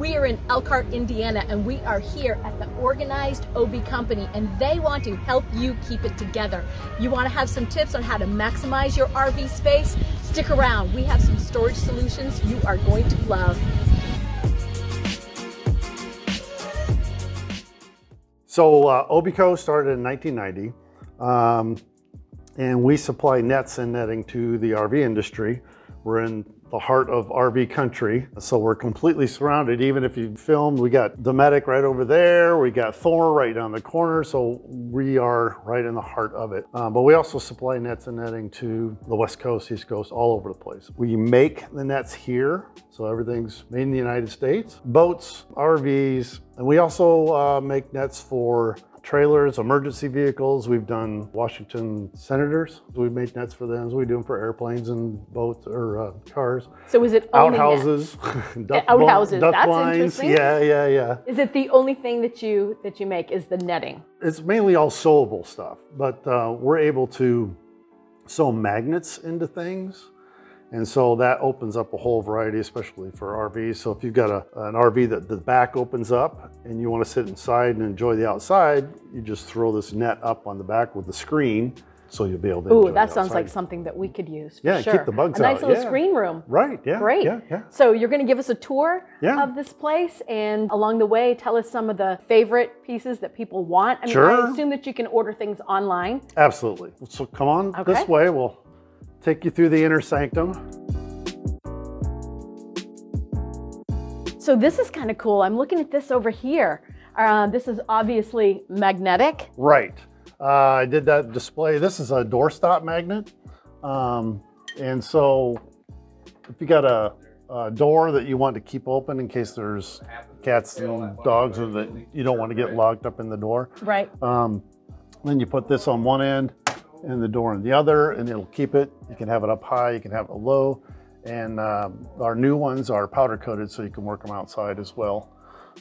We are in Elkhart, Indiana, and we are here at the Organized Obie Company, and they want to help you keep it together. You want to have some tips on how to maximize your RV space? Stick around. We have some storage solutions you are going to love. So ObieCo started in 1990, and we supply nets and netting to the RV industry. We're in the heart of RV country, so we're completely surrounded. Even if you filmed, we got Dometic right over there, we got Thor right down the corner, so we are right in the heart of it. But we also supply nets and netting to the West Coast, East Coast, all over the place. We make the nets here, so everything's made in the United States. Boats, RVs, and we also make nets for trailers, emergency vehicles. We've done Washington Senators. We've made nets for them. We do them for airplanes and boats or cars. So is it only outhouses? Outhouses. That's lines. Interesting. Yeah. Is it the only thing that you make is the netting? It's mainly all sewable stuff, but we're able to sew magnets into things. And so that opens up a whole variety, especially for RVs. So if you've got an RV that the back opens up and you want to sit inside and enjoy the outside, you just throw this net up on the back with the screen, so you'll be able to. Ooh, that sounds like something that we could use. For yeah, sure. Keep the bugs out. A nice little screen room. Right. Yeah. Great. Yeah. So you're going to give us a tour of this place, and along the way, tell us some of the favorite pieces that people want. I mean, I assume that you can order things online. Absolutely. So come on this way. We'll take you through the inner sanctum. So this is kind of cool. I'm looking at this over here. This is obviously magnetic. Right. I did that display. This is a doorstop magnet. And so if you got a door that you want to keep open in case there's cats and dogs, or that you don't want to get locked up in the door. Right. Then you put this on one end and the door in the other, and it'll keep it. You can have it up high, you can have it low, and our new ones are powder coated, so you can work them outside as well.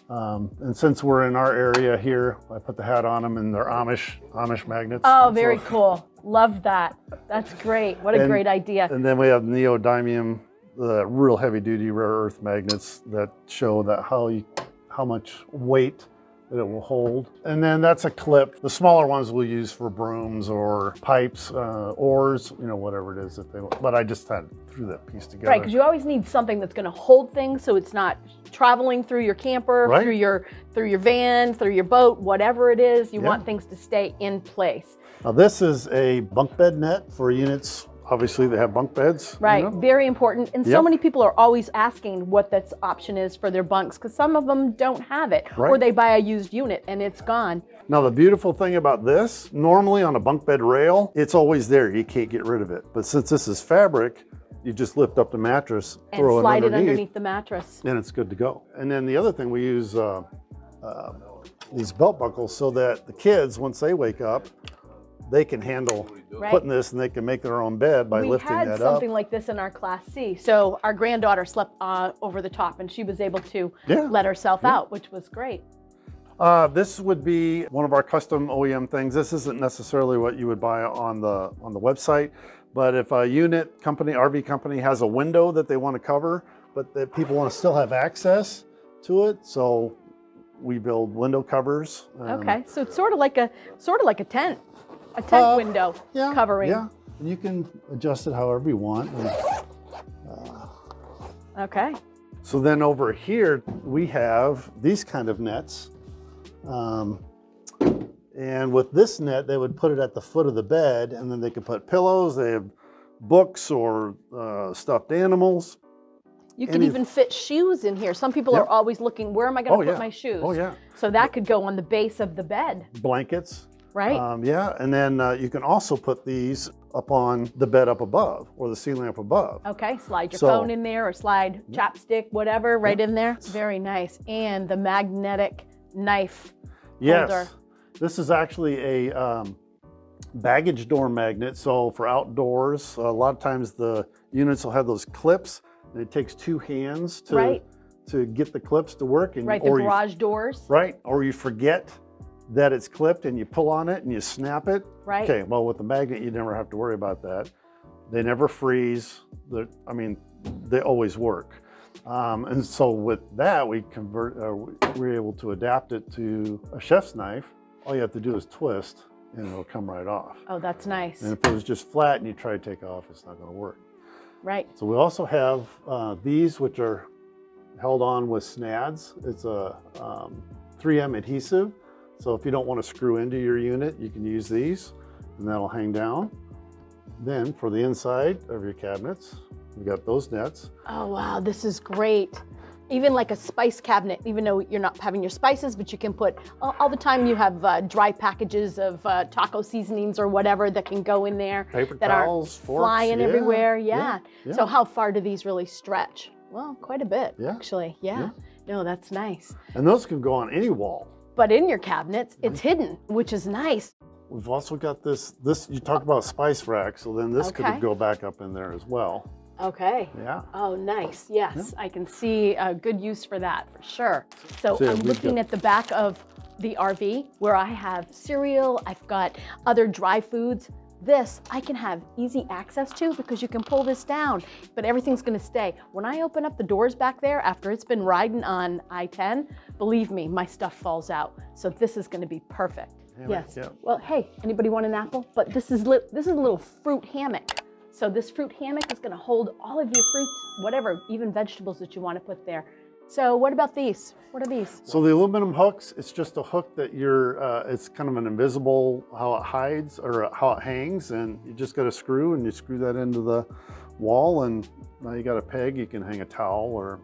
And since we're in our area here, I put the hat on them, and they're Amish magnets. Oh, very cool. Love that. That's great. What a great idea. And then we have neodymium, the real heavy duty rare earth magnets that show that how much weight that it will hold. And then that's a clip. The smaller ones we'll use for brooms or pipes, oars, you know, whatever it is that they want. But I just threw that piece together. Right, because you always need something that's going to hold things, so it's not traveling through your camper, through your van, through your boat, whatever it is. You want things to stay in place. Now this is a bunk bed net for units. Obviously they have bunk beds. Right, very important. And so many people are always asking what that option is for their bunks, because some of them don't have it, or they buy a used unit and it's gone. Now the beautiful thing about this, normally on a bunk bed rail, it's always there, you can't get rid of it. But since this is fabric, you just lift up the mattress, and throw slide it underneath the mattress. And it's good to go. And then the other thing, we use these belt buckles so that the kids, once they wake up, they can handle putting this, and they can make their own bed by lifting that up. We had something like this in our Class C. So our granddaughter slept over the top, and she was able to let herself out, which was great. This would be one of our custom OEM things. This isn't necessarily what you would buy on the website, but if a unit company, RV company, has a window that they want to cover, but that people want to still have access to it, so we build window covers. Okay, so it's sort of like a tent. A tent window covering. Yeah, you can adjust it however you want. And, okay. So then over here, we have these kind of nets. And with this net, they would put it at the foot of the bed, and then they could put pillows, they have books or stuffed animals. You can even fit shoes in here. Some people are always looking, where am I going to put my shoes? Oh, yeah. So that could go on the base of the bed. Blankets. Right. And then you can also put these up on the bed up above, or the ceiling up above. Okay, slide your phone in there, or slide chapstick, whatever, right in there. Very nice. And the magnetic knife holder. This is actually a baggage door magnet. So for outdoors, a lot of times the units will have those clips, and it takes two hands to get the clips to work. And, the garage doors. Right, or you forget that it's clipped and you pull on it and you snap it. Right. Okay, well with the magnet, you never have to worry about that. They never freeze. I mean, they always work. And so with that, we we're able to adapt it to a chef's knife. All you have to do is twist and it'll come right off. Oh, that's nice. And if it was just flat and you try to take it off, it's not going to work. Right. So we also have these, which are held on with snads. It's a 3M adhesive. So if you don't want to screw into your unit, you can use these and that'll hang down. Then for the inside of your cabinets, we've got those nets. Oh, wow, this is great. Even like a spice cabinet, even though you're not having your spices, but you can put, all the time you have dry packages of taco seasonings or whatever that can go in there. Paper that towels, are forks, flying everywhere, yeah. So how far do these really stretch? Well, quite a bit, actually, No, that's nice. And those can go on any wall. But in your cabinets, it's hidden, which is nice. We've also got this you talk about spice rack, so then this could go back up in there as well. Okay. Yeah. Oh, nice. Yes, I can see a good use for that for sure. So I'm looking at the back of the RV where I have cereal, I've got other dry foods. This I can have easy access to because you can pull this down, but everything's gonna stay. When I open up the doors back there after it's been riding on I-10, believe me, my stuff falls out. So this is gonna be perfect. Hammock, yes. Yeah. Well, hey, anybody want an apple? But this is a little fruit hammock. So this fruit hammock is gonna hold all of your fruits, whatever, even vegetables that you wanna put there. So what about these? What are these? So the aluminum hooks, it's just a hook that you're, it's kind of an invisible, how it hides or how it hangs, and you just got a screw and you screw that into the wall, and now you got a peg, you can hang a towel or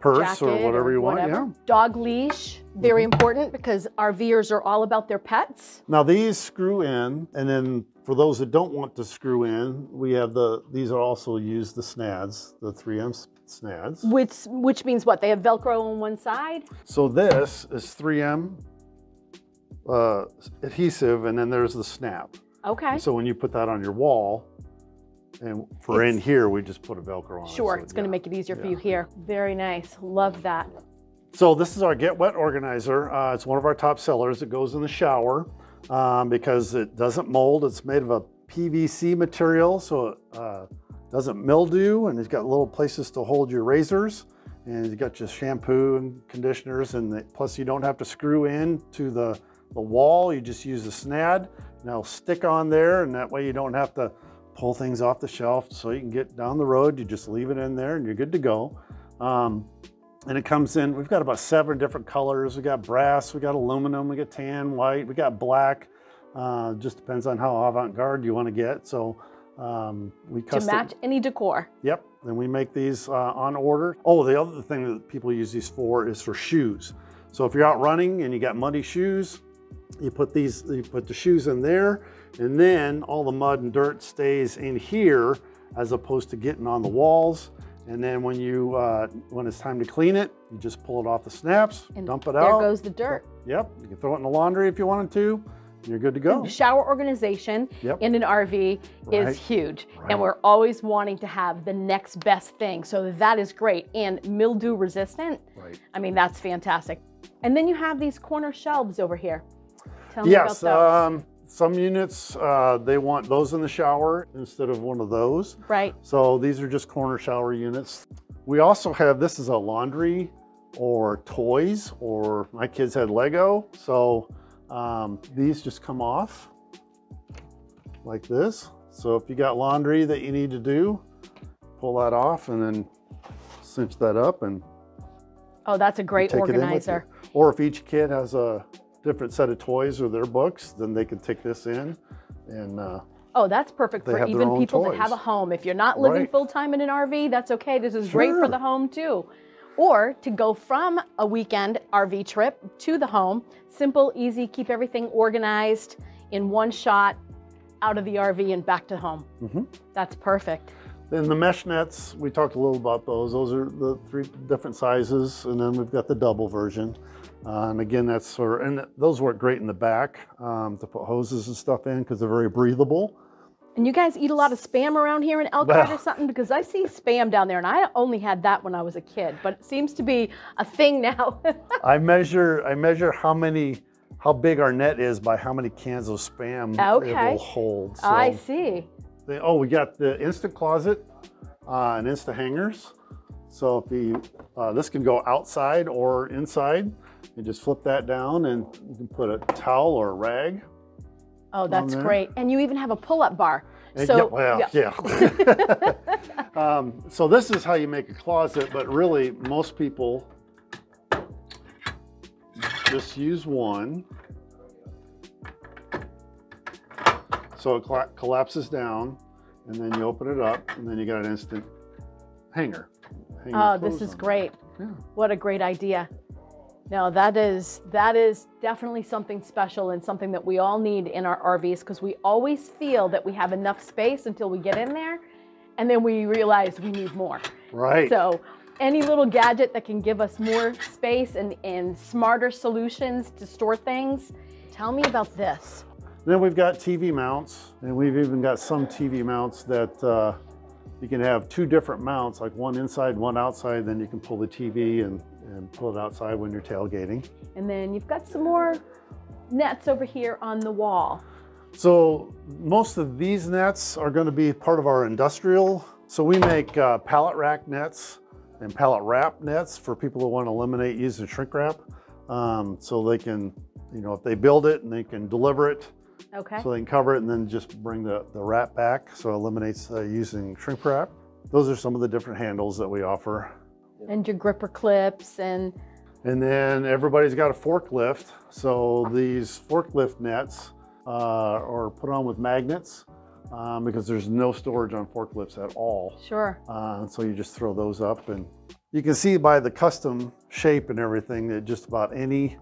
purse or whatever you want. Yeah. Dog leash, very important because RVers are all about their pets. Now these screw in, and then for those that don't want to screw in, we have these are also used, the snads, the 3M snads. Which means what? They have Velcro on one side? So this is 3M adhesive, and then there's the snap. Okay. And so when you put that on your wall, and for in here, we just put a Velcro on it. Sure, so it's gonna make it easier for you here. Very nice, love that. So this is our Get Wet Organizer. It's one of our top sellers. It goes in the shower because it doesn't mold. It's made of a PVC material, so it doesn't mildew, and it's got little places to hold your razors, and you got your shampoo and conditioners, and plus you don't have to screw in to the wall. You just use a snad, and it'll stick on there, and that way you don't have to pull things off the shelf, so you can get down the road. You just leave it in there and you're good to go. And it comes in, we've got about 7 different colors. We got brass, we got aluminum, we got tan, white, we got black. Just depends on how avant-garde you want to get. So we custom. To match any decor. Yep, and we make these on order. Oh, the other thing that people use these for is for shoes. So if you're out running and you got muddy shoes, you put the shoes in there, and then all the mud and dirt stays in here as opposed to getting on the walls. And then when you when it's time to clean it, you just pull it off the snaps and dump it out. There goes the dirt. Yep, you can throw it in the laundry if you wanted to, and you're good to go. And shower organization in an RV is huge, and we're always wanting to have the next best thing, so that is great. And mildew resistant, I mean, that's fantastic. And then you have these corner shelves over here. Tell me about those. Some units, they want those in the shower instead of one of those. Right. So these are just corner shower units. We also have, this is a laundry or toys, or my kids had Lego. So these just come off like this. So if you got laundry that you need to do, pull that off and then cinch that up and. Oh, that's a great organizer. Or if each kid has a different set of toys or their books, then they can take this in and oh, that's perfect for even people that have a home. If you're not living full-time in an RV, that's okay. This is great for the home too. Or to go from a weekend RV trip to the home, simple, easy, keep everything organized in one shot, out of the RV and back to home. That's perfect. Then the mesh nets, we talked a little about those. Those are the 3 different sizes, and then we've got the double version. And again, that's sort of, and those work great in the back to put hoses and stuff in because they're very breathable. And you guys eat a lot of Spam around here in Elkhart or something? Because I see Spam down there, and I only had that when I was a kid, but it seems to be a thing now. I measure how big our net is by how many cans of Spam it will hold. So. I see. Oh, we got the Insta Closet and Insta Hangers. So if you, this can go outside or inside. You just flip that down and you can put a towel or a rag. Oh, that's great. And you even have a pull-up bar. So, yeah. So this is how you make a closet, but really most people just use one. So it collapses down and then you open it up and then you got an instant hanger. Oh, this is great. Yeah. What a great idea. Now that is definitely something special and something that we all need in our RVs, because we always feel that we have enough space until we get in there and then we realize we need more. Right. So any little gadget that can give us more space and smarter solutions to store things. Tell me about this. Then we've got TV mounts, and we've even got some TV mounts that you can have two different mounts, like one inside, one outside, then you can pull the TV and pull it outside when you're tailgating. And then you've got some more nets over here on the wall. So most of these nets are going to be part of our industrial. So we make pallet rack nets and pallet wrap nets for people who want to eliminate using shrink wrap. So they can, you know, if they build it and they can deliver it. Okay. So they can cover it and then just bring the wrap back. So it eliminates using shrink wrap. Those are some of the different handles that we offer. And your gripper clips and... And then everybody's got a forklift. So these forklift nets are put on with magnets because there's no storage on forklifts at all. Sure. So you just throw those up and you can see by the custom shape and everything that just about any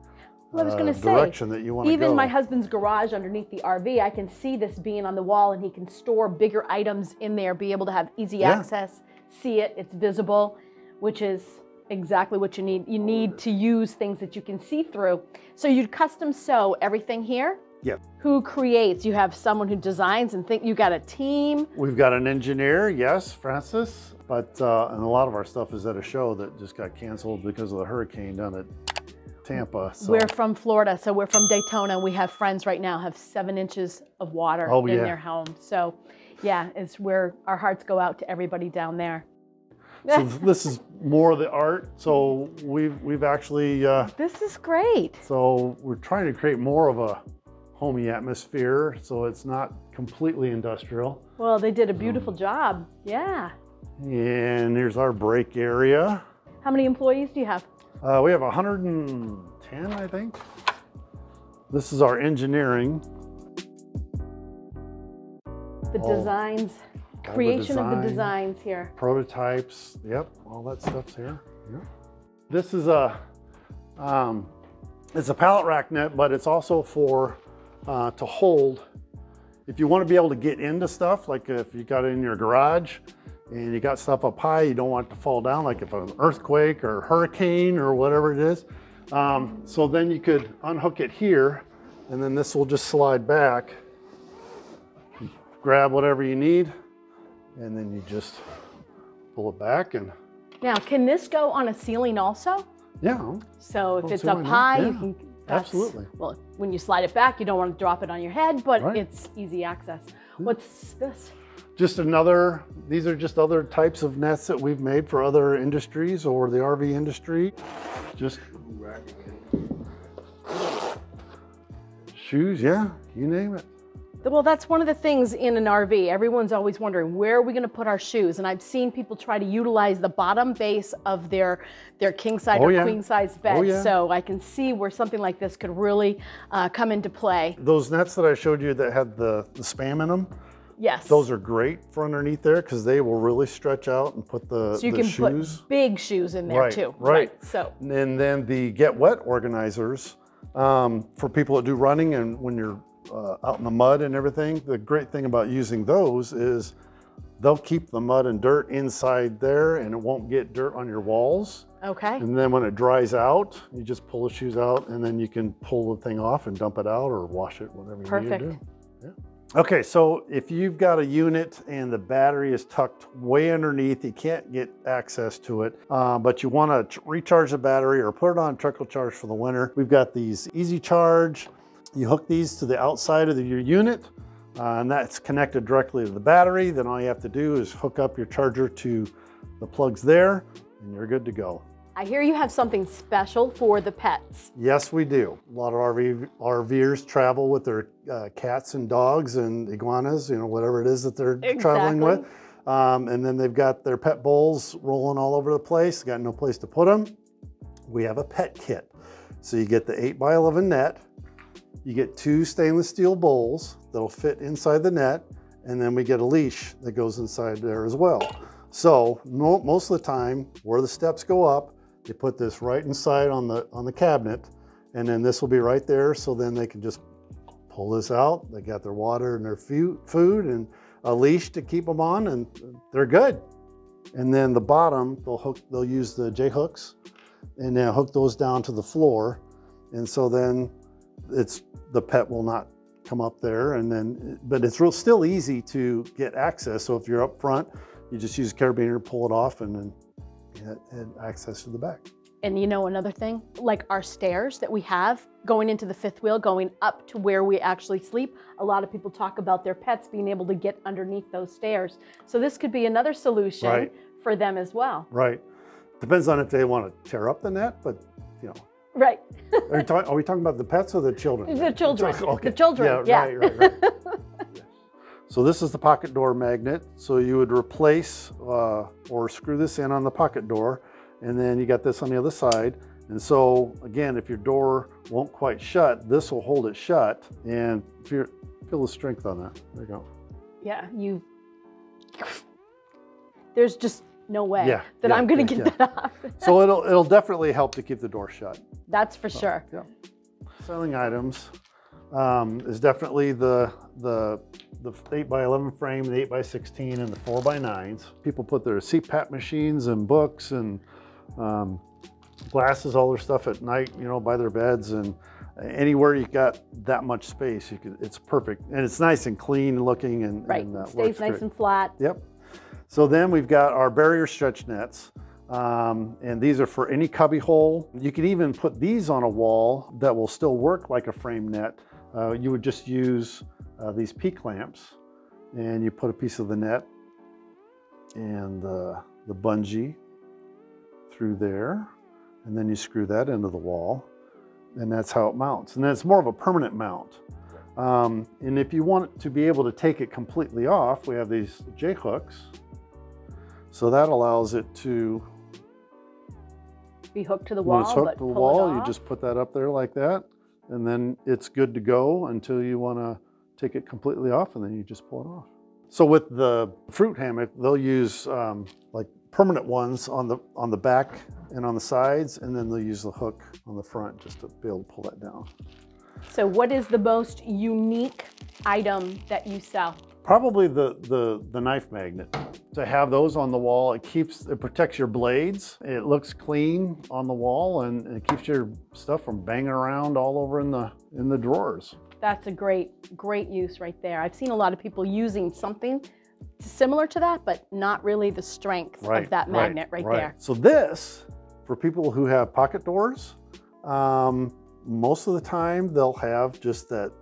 direction that you want to go. Even my husband's garage underneath the RV, I can see this being on the wall and he can store bigger items in there, be able to have easy access, see it, it's visible, which is exactly what you need. You need to use things that you can see through. So you'd custom sew everything here? Yeah. Who creates? You have someone who designs and think, you got a team? We've got an engineer, yes, Francis, but and a lot of our stuff is at a show that just got canceled because of the hurricane down at Tampa. So. We're from Florida, so we're from Daytona. We have friends right now have 7 inches of water in their home. So yeah, it's where our hearts go out to everybody down there. So this is more the art. So we've actually... this is great. So we're trying to create more of a homey atmosphere. So it's not completely industrial. Well, they did a beautiful job. Yeah. And here's our break area. How many employees do you have? We have 110, I think. This is our engineering. The designs. Creation of the designs here. Prototypes, yep, all that stuff's here. Yep. This is it's a pallet rack net, but it's also for, to hold. If you want to be able to get into stuff, like if you got it in your garage and you got stuff up high, you don't want it to fall down, like if an earthquake or hurricane or whatever it is. So then you could unhook it here and then this will just slide back. Grab whatever you need. And then you just pull it back and... Now, can this go on a ceiling also? Yeah. So if it's up high, you can... Absolutely. Well, when you slide it back, you don't want to drop it on your head, but it's easy access. What's this? Just another, these are just other types of nets that we've made for other industries or the RV industry. Just... Shoes, yeah, you name it. Well, that's one of the things in an RV. Everyone's always wondering, where are we going to put our shoes? And I've seen people try to utilize the bottom base of their king side or queen size bed. So I can see where something like this could really come into play. Those nets that I showed you that had the spam in them. Yes. Those are great for underneath there because they will really stretch out and put the shoes. So you can put big shoes in there too. Right. So. And then the get wet organizers for people that do running and when you're out in the mud and everything. The great thing about using those is they'll keep the mud and dirt inside there and it won't get dirt on your walls. Okay. And then when it dries out, you just pull the shoes out and then you can pull the thing off and dump it out or wash it, whatever you need to do. Yeah. Okay, so if you've got a unit and the battery is tucked way underneath, you can't get access to it, but you wanna recharge the battery or put it on trickle charge for the winter. We've got these easy charge. You hook these to the outside of your unit and that's connected directly to the battery. Then all you have to do is hook up your charger to the plugs there and you're good to go. I hear you have something special for the pets. Yes, we do. A lot of RVers travel with their cats and dogs and iguanas, whatever it is that they're traveling with. And then they've got their pet bowls rolling all over the place. Got no place to put them. We have a pet kit. So you get the 8 by 11 net. You get 2 stainless steel bowls that'll fit inside the net. And then we get a leash that goes inside there as well. So most of the time where the steps go up, you put this right inside on the cabinet, and then this will be right there. So then they can just pull this out. They got their water and their food and a leash to keep them on, and they're good. And then the bottom, they'll use the J-hooks and then hook those down to the floor. And so then the pet will not come up there. And then, but it's still easy to get access. So if you're up front, you just use a carabiner, pull it off, and then and access to the back. And another thing, like our stairs that we have going into the fifth wheel, going up to where we actually sleep, a lot of people talk about their pets being able to get underneath those stairs. So this could be another solution for them as well. Right. Depends on if they want to tear up the net, but Right. Are we talking about the pets or the children? The children. Okay. The children, yeah. Right. So this is the pocket door magnet. So you would replace or screw this in on the pocket door, and then you got this on the other side. And so again, if your door won't quite shut, this will hold it shut. And feel the strength on that. There you go. Yeah, there's just no way that I'm gonna get that off. So it'll definitely help to keep the door shut. That's for sure. Yeah. Selling items is definitely the 8 by 11 frame, the 8 by 16, and the 4 by 9s. People put their CPAP machines and books and glasses, all their stuff at night, by their beds, and anywhere you got that much space, it's perfect. And it's nice and clean looking, and it stays nice and flat. Yep. So then we've got our barrier stretch nets. And these are for any cubby hole. You can even put these on a wall that will still work like a frame net. You would just use these P-clamps, and you put a piece of the net and the bungee through there, and then you screw that into the wall, and that's how it mounts. And then it's more of a permanent mount. And if you want to be able to take it completely off, we have these J-hooks. So that allows it to be hooked to the wall. When it's hooked to the wall, you just put that up there like that, and then it's good to go until you want to take it completely off, and then you just pull it off. So with the fruit hammock, they'll use like permanent ones on the back and on the sides, and then they'll use the hook on the front just to be able to pull that down. So what is the most unique item that you sell? Probably the knife magnet. To have those on the wall, it protects your blades. It looks clean on the wall, and it keeps your stuff from banging around all over in the drawers. That's a great use right there. I've seen a lot of people using something similar to that, but not really the strength of that magnet there. So this, for people who have pocket doors, most of the time they'll have just that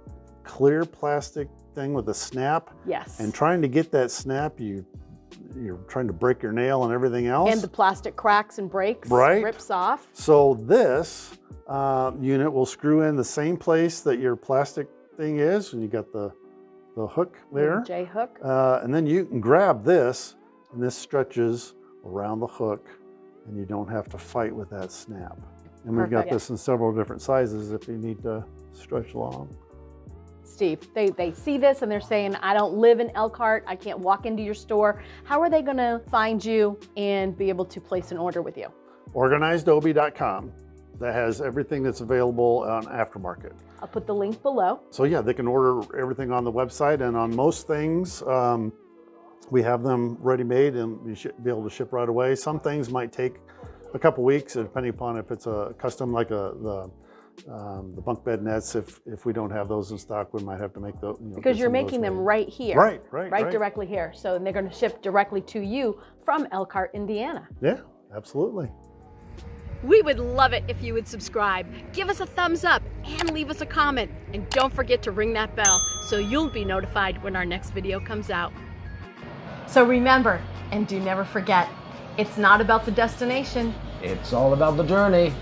clear plastic thing with a snap. Yes. And trying to get that snap, you're trying to break your nail and everything else. And the plastic cracks and breaks, rips off. So this unit will screw in the same place that your plastic thing is, and you got the hook there. J hook. And then you can grab this, and this stretches around the hook, and you don't have to fight with that snap. And we've got this in several different sizes if you need to stretch long. Steve, they see this and they're saying, I don't live in Elkhart, I can't walk into your store. How are they gonna find you and be able to place an order with you? Organizedobie.com. That has everything that's available on aftermarket. I'll put the link below. So yeah, they can order everything on the website, and on most things, we have them ready-made, and you should be able to ship right away. Some things might take a couple weeks, depending upon if it's a custom, like the bunk bed nets. If we don't have those in stock, we might have to make those. Because you're making them right here. Right, directly here. So, and they're going to ship directly to you from Elkhart, Indiana. Yeah, absolutely. We would love it if you would subscribe. Give us a thumbs up and leave us a comment. And don't forget to ring that bell so you'll be notified when our next video comes out. So remember, and do never forget, It's not about the destination. It's all about the journey.